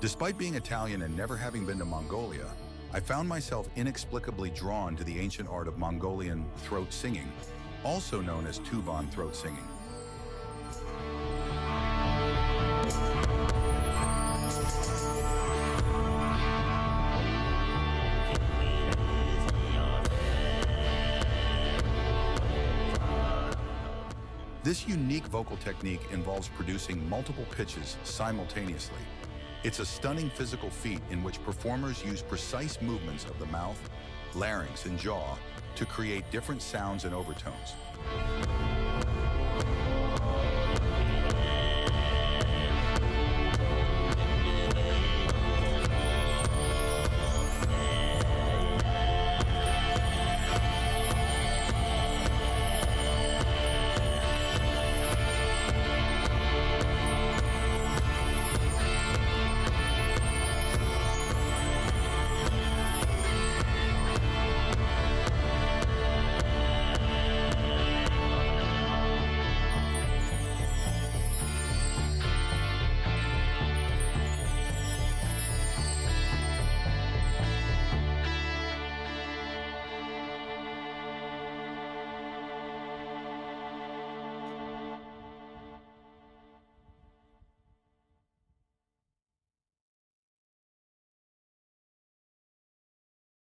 Despite being Italian and never having been to Mongolia, I found myself inexplicably drawn to the ancient art of Mongolian throat singing, also known as Tuvan throat singing. This unique vocal technique involves producing multiple pitches simultaneously. It's a stunning physical feat in which performers use precise movements of the mouth, larynx, and jaw to create different sounds and overtones.